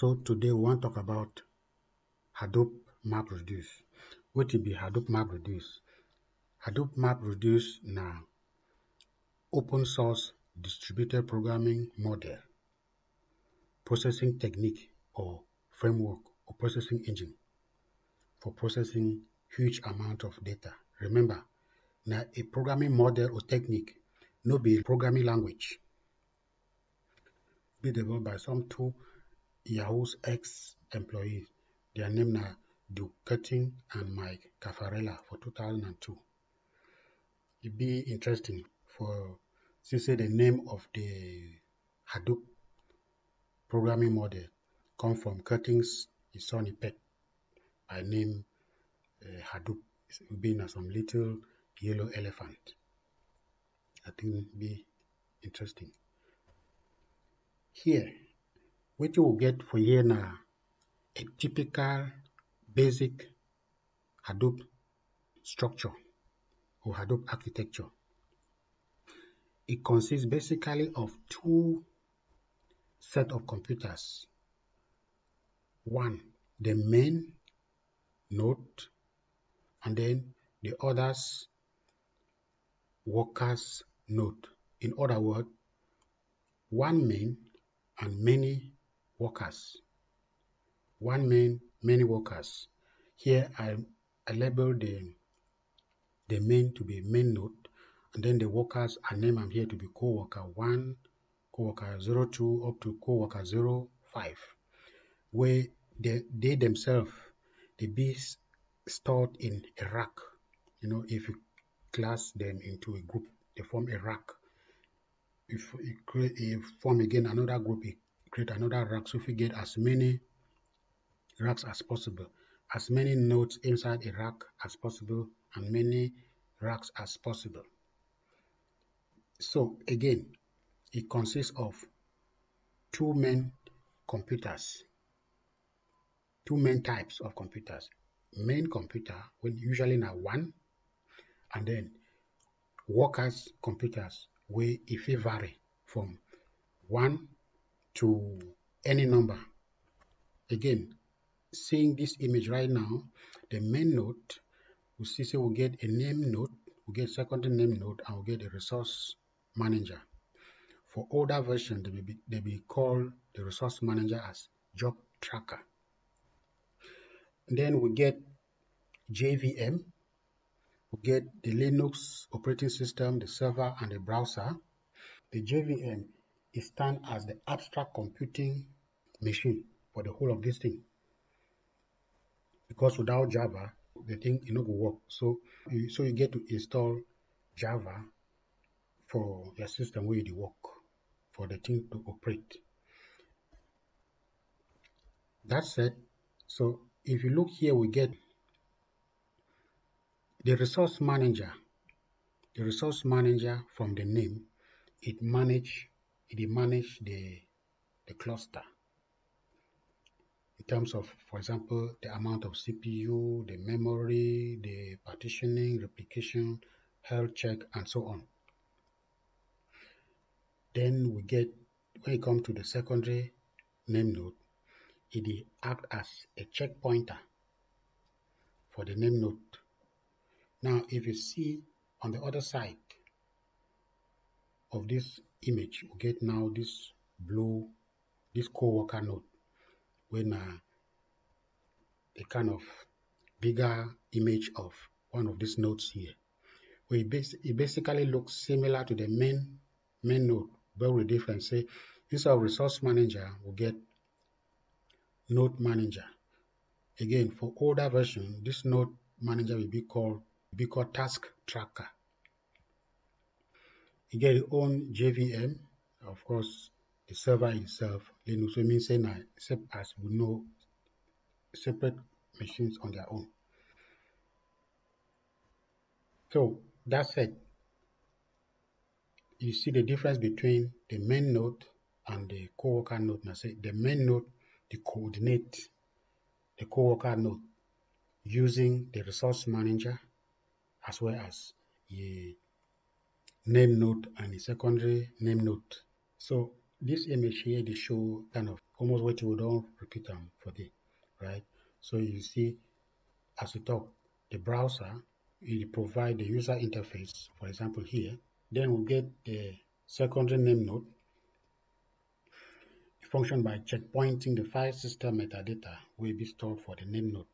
So today we want to talk about Hadoop MapReduce. What will be Hadoop MapReduce? Hadoop MapReduce na open source distributed programming model, processing technique or framework or processing engine for processing huge amount of data. Remember, na a programming model or technique, no be programming language, be developed by some two Yahoo's ex-employees. Their name are Doug Cutting and Mike Cafarella for 2002. It'd be interesting for, since the name of the Hadoop programming model come from Cutting's his son Ipek by name Hadoop. It would be some little yellow elephant. I think it'd be interesting. Here, what you will get for here now, a typical basic Hadoop structure or Hadoop architecture. It consists basically of two sets of computers. One, the main node, and then the others workers node. In other words, one main and many workers. One main, many workers. Here I label the main to be main node, and then the workers I name them here to be co-worker 1, co-worker 02 up to co-worker 05, where they themselves they be stored in a rack. You know, if you class them into a group, they form a rack. If you create, you form again another group, you create another rack. So if you get as many racks as possible, as many nodes inside a rack as possible, and many racks as possible. So again, it consists of two main computers, two main types of computers. Main computer, which usually now one, and then workers computers, where if it vary from 1 to any number. Again, seeing this image right now, the main node, we see say we get a name node, we get secondary name node, and we get a resource manager. For older version, they be called the resource manager as job tracker. Then we get JVM. We get the Linux operating system, the server, and the browser. The JVM is stands as the abstract computing machine for the whole of this thing. Because without Java, the thing it not go work. So you get to install Java for your system where you work, for the thing to operate. That said, so if you look here, we get the resource manager. The resource manager, from the name, it manages the cluster in terms of, for example, the amount of CPU, the memory, the partitioning, replication, health check, and so on. Then we get, when it comes to the secondary name node, it acts as a check pointer for the name node. Now, if you see on the other side of this image, we get now this blue, this co-worker node, when a kind of bigger image of one of these nodes here, where it basically looks similar to the main node, but with difference. Say, this is our resource manager, we get node manager. Again, for older version, this node manager will be called task tracker. You get your own JVM, of course, the server itself, Linux, so it means except as we know, separate machines on their own. So that said, you see the difference between the main node and the co-worker node. Now, say the main node, the coordinate the co-worker node using the resource manager, as well as a name node and a secondary name node. So this image here, they show kind of almost what you would all repeat them for the right. So you see, as we talk, the browser will provide the user interface, for example, here. Then we'll get the secondary name node. It functions by checkpointing the file system metadata will be stored for the name node.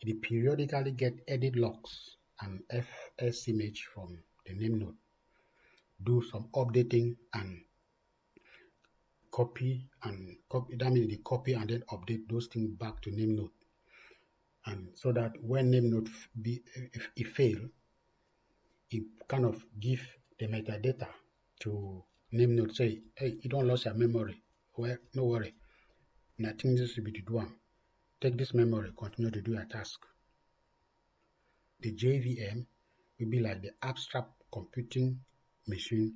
It periodically gets edit logs and FS image from the name node, do some updating and copy and copy. That means they copy and then update those things back to name node, and so that when name node if it fail, it kind of give the metadata to name node. Say, hey, you don't lose your memory. Well, no worry. Nothing needs to be to do. Take this memory, continue to do your task. The JVM will be like the abstract computing machine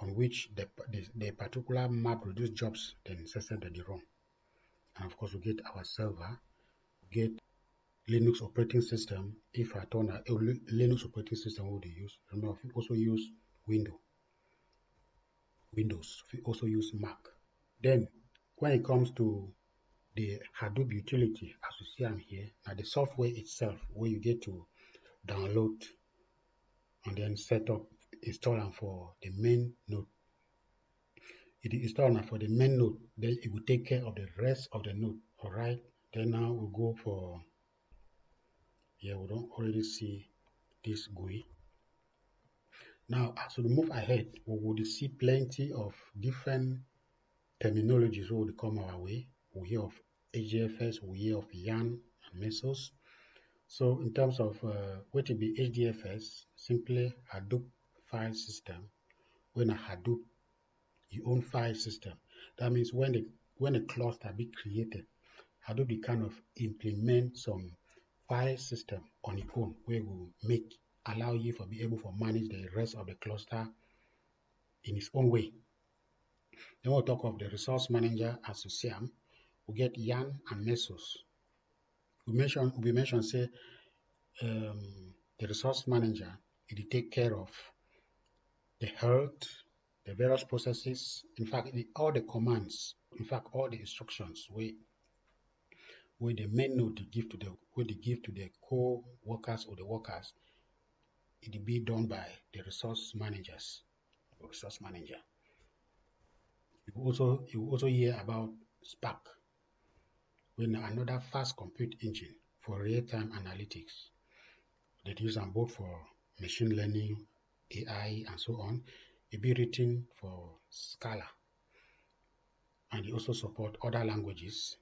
on which the particular map reduce jobs then insisted that they run. And of course, we get our server, we get Linux operating system. If I turn a Linux operating system, what do you use? Remember, we also use Windows, we also use Mac. Then, when it comes to the Hadoop utility, as you see I'm here, now the software itself, where you get to download and then set up, install them for the main node. It is installed for the main node, then it will take care of the rest of the node. All right, then now we'll go for, yeah, we don't already see this GUI. Now, as we move ahead, we will see plenty of different terminologies will come our way. We hear of HDFS, we hear of YARN and MESOS. So in terms of what will be HDFS, simply Hadoop file system. When a Hadoop, your own file system. That means when a cluster be created, Hadoop will kind of implement some file system on its own, where it will allow you for be able to manage the rest of the cluster in its own way. Then we'll talk of the resource manager as you see them. We get YARN and MESOS. We mentioned say the resource manager, it will take care of the health, the various processes, in fact, all the commands, in fact, all the instructions where the main node they give to the co-workers or the workers, it will be done by the resource managers, or resource manager. You also hear about Spark, when another fast compute engine for real-time analytics. They use them both for machine learning, AI, and so on. It be written for Scala, and it also support other languages.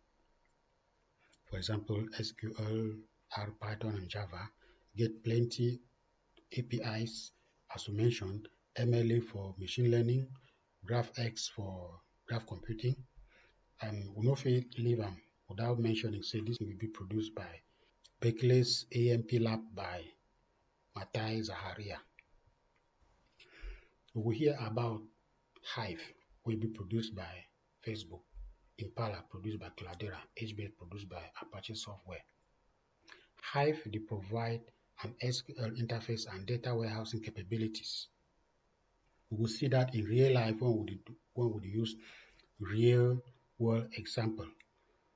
For example, SQL, R, Python, and Java. Get plenty APIs, as we mentioned, MLA for machine learning, GraphX for graph computing, and we no fit leave them without mentioning. Say this will be produced by Berkeley's AMP lab by Matei Zaharia. We will hear about Hive, will be produced by Facebook, Impala produced by Cloudera, HBase produced by Apache software. Hive, they provide an SQL interface and data warehousing capabilities. We will see that in real life when we use real world example.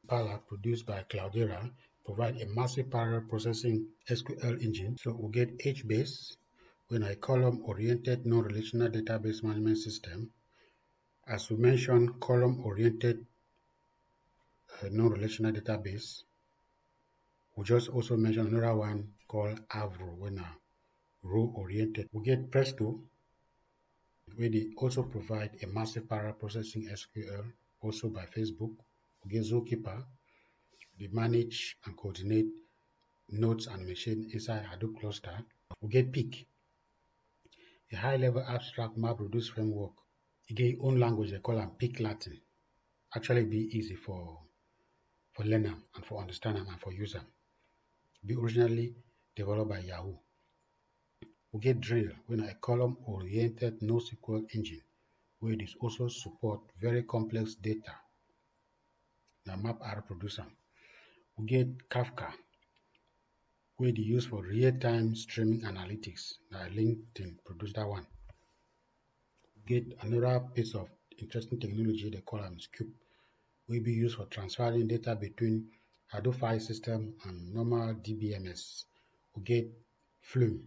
Impala produced by Cloudera provide a massive parallel processing SQL engine. So we'll get HBase, when I column-oriented non-relational database management system. As we mentioned, column-oriented non-relational database. We just also mentioned another one called Avro, when a row-oriented. We get Presto, where they also provide a massive parallel processing SQL, also by Facebook. We get Zookeeper, they manage and coordinate nodes and machines inside Hadoop cluster. We get Pig, a high-level abstract MapReduce framework. Again, own language, they call them Pig Latin. Actually, it'd be easy for learner and for understanding and for user. Be originally developed by Yahoo. We get Drill, when a column-oriented NoSQL engine, where it is also support very complex data. The MapR producer. We get Kafka, where they use for real-time streaming analytics. Now LinkedIn produced that one. Get another piece of interesting technology they call Sqoop, will be used for transferring data between Hadoop file system and normal DBMS. We get Flume,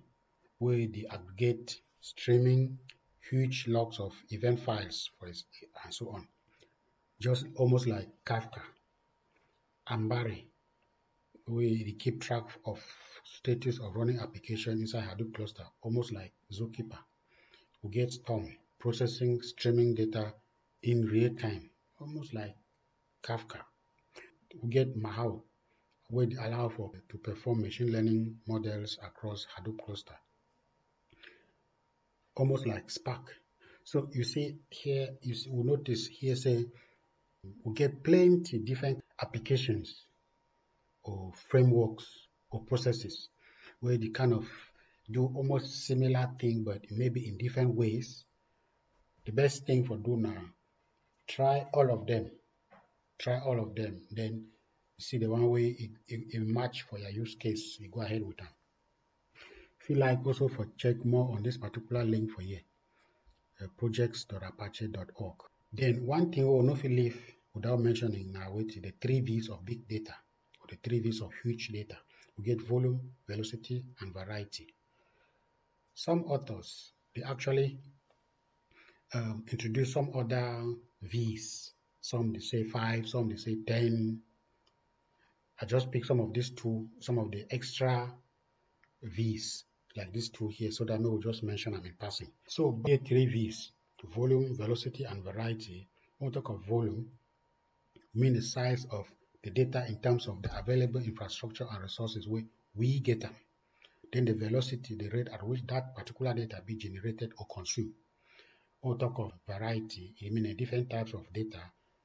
where they aggregate streaming huge logs of event files for it, and so on, just almost like Kafka. Ambari, we keep track of status of running application inside Hadoop cluster, almost like Zookeeper. We get Storm, processing streaming data in real time, almost like Kafka. We get Mahout, which allow for to perform machine learning models across Hadoop cluster, almost like Spark. So you see here, you will notice here say we get plenty different applications or frameworks or processes where they kind of do almost similar thing, but maybe in different ways. The best thing for do now, try all of them, then see the one way it match for your use case, you go ahead with them. If you like also for check more on this particular link for here, projects.apache.org. Then one thing we'll not leave without mentioning now, which is the 3 V's of big data, or the 3 V's of huge data. We get volume, velocity, and variety. Some authors, they actually introduce some other V's. Some they say 5, some they say 10. I just pick some of these two, some of the extra V's, like these two here, so that I will just mention them in passing. So by 3 V's, volume, velocity, and variety. When we talk of volume, we mean the size of the data in terms of the available infrastructure and resources where we get them. Then the velocity, the rate at which that particular data be generated or consumed. When we talk of variety, it means different types of data,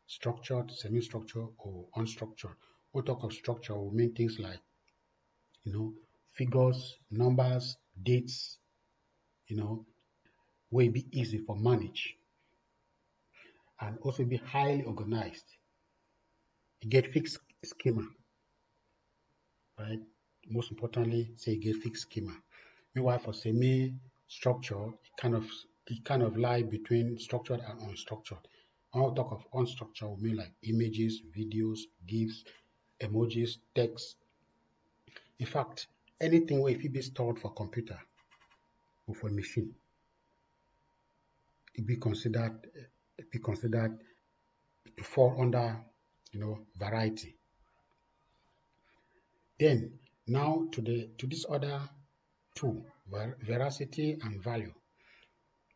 structured, semi-structured, or unstructured. When we talk of structure, we mean things like, figures, numbers, dates, will be easy for manage and also be highly organized. You get fixed schema, right? Most importantly, say you get fixed schema. Meanwhile, for semi-structure, it kind of lie between structured and unstructured. I'll talk of unstructured, we mean like images, videos, GIFs, emojis, text. In fact, anything where if it be stored for computer or for machine, it be considered to fall under variety. Then now to this other two, veracity and value.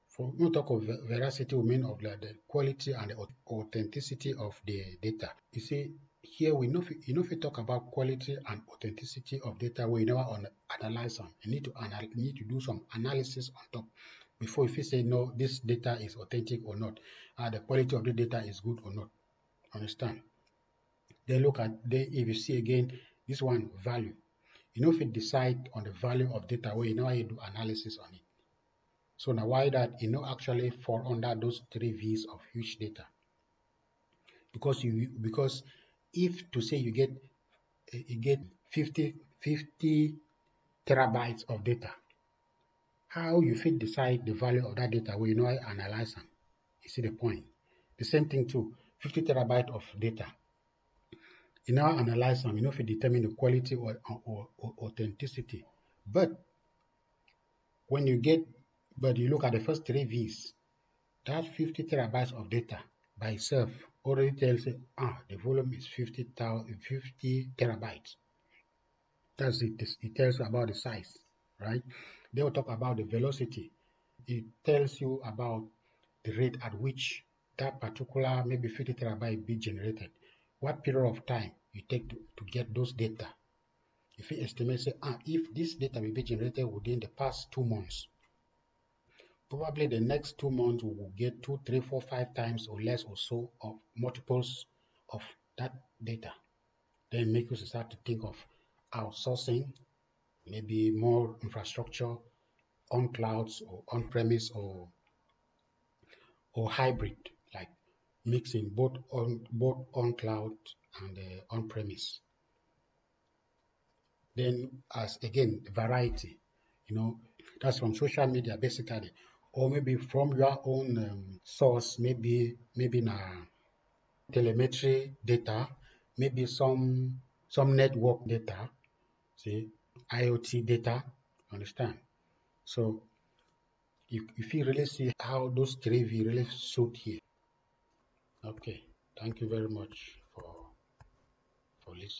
For we talk of veracity, we mean of like the quality and the authenticity of the data. You see, here we know if we talk about quality and authenticity of data, we never analyze them. You need to do some analysis on top before if you say no, this data is authentic or not, the quality of the data is good or not. Understand? Then look at if you see again this one value. If you decide on the value of data, well, you do analysis on it. So now why that actually fall under those 3 V's of huge data? Because if to say you get 50 terabytes of data, how you fit decide the value of that data? Well, I analyze them. You see the point? The same thing too, 50 terabytes of data. You now analyze them, if you determine the quality or authenticity. But when you get, you look at the first 3 V's, that 50 terabytes of data by itself already tells you, the volume is 50 terabytes. That's it. It tells you about the size, right? They will talk about the velocity. It tells you about the rate at which that particular maybe 50 terabyte be generated. What period of time you take to get those data. If you estimate, say, if this data will be generated within the past 2 months, probably the next 2 months we will get 2, 3, 4, 5 times or less or so of multiples of that data. Then make you start to think of outsourcing, maybe more infrastructure on clouds or on premise or hybrid, like mixing both on cloud and on premise. Then as again variety, that's from social media basically. or maybe from your own source, maybe in telemetry data, maybe some network data, see, IoT data, understand? So if you really see how those three V really suit here. Okay, thank you very much for listening.